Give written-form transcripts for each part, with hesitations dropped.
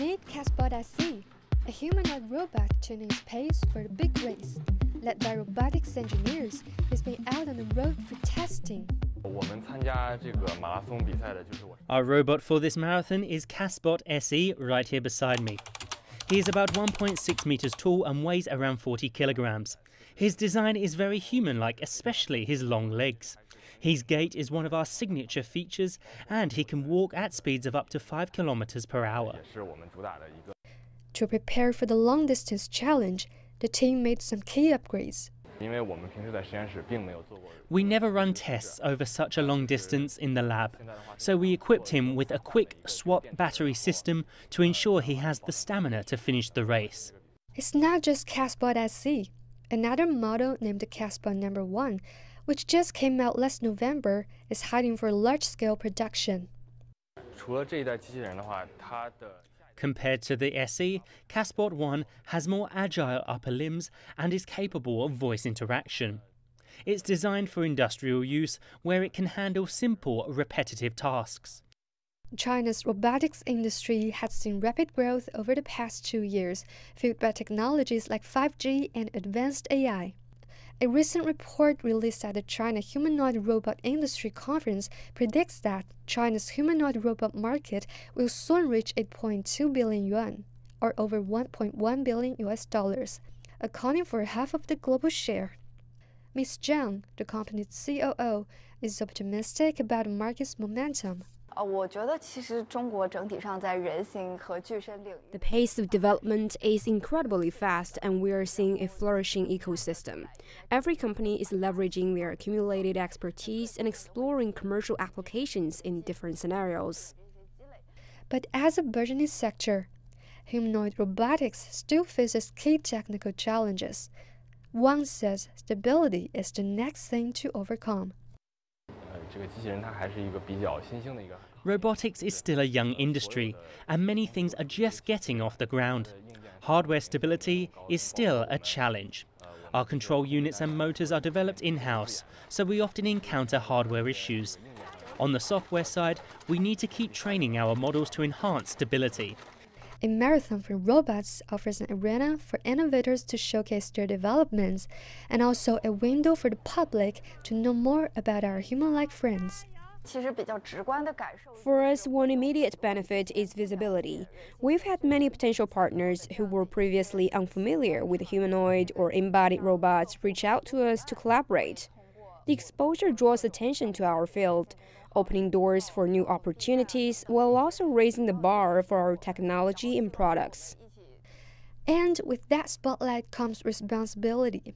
Meet CASBOT SE, a humanoid robot tuning its pace for the big race. Led by robotics engineers, he's been out on the road for testing. Our robot for this marathon is CASBOT SE, right here beside me. He is about 1.6 meters tall and weighs around 40 kilograms. His design is very human-like, especially his long legs. His gait is one of our signature features, and he can walk at speeds of up to 5 kilometers per hour. To prepare for the long-distance challenge, the team made some key upgrades. We never run tests over such a long distance in the lab, so we equipped him with a quick swap battery system to ensure he has the stamina to finish the race. It's not just CASBOT SE. Another model named the CASBOT Number 1, which just came out last November, is heading for large-scale production. Compared to the SE, CASBOT One has more agile upper limbs and is capable of voice interaction. It's designed for industrial use where it can handle simple, repetitive tasks. China's robotics industry has seen rapid growth over the past 2 years, fueled by technologies like 5G and advanced AI. A recent report released at the China Humanoid Robot Industry Conference predicts that China's humanoid robot market will soon reach 8.2 billion yuan, or over $1.1 billion, accounting for half of the global share. Ms. Zhang, the company's COO, is optimistic about the market's momentum. The pace of development is incredibly fast, and we are seeing a flourishing ecosystem. Every company is leveraging their accumulated expertise and exploring commercial applications in different scenarios. But as a burgeoning sector, humanoid robotics still faces key technical challenges. Wang says stability is the next thing to overcome. Robotics is still a young industry, and many things are just getting off the ground. Hardware stability is still a challenge. Our control units and motors are developed in-house, so we often encounter hardware issues. On the software side, we need to keep training our models to enhance stability. A marathon for robots offers an arena for innovators to showcase their developments and also a window for the public to know more about our human-like friends. For us, one immediate benefit is visibility. We've had many potential partners who were previously unfamiliar with humanoid or embodied robots reach out to us to collaborate. The exposure draws attention to our field, opening doors for new opportunities while also raising the bar for our technology and products. And with that spotlight comes responsibility.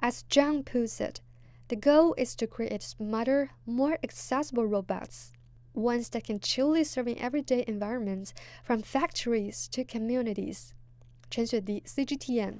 As Zhang puts it, the goal is to create smarter, more accessible robots, ones that can truly serve in everyday environments, from factories to communities. Chen Xuedi, CGTN.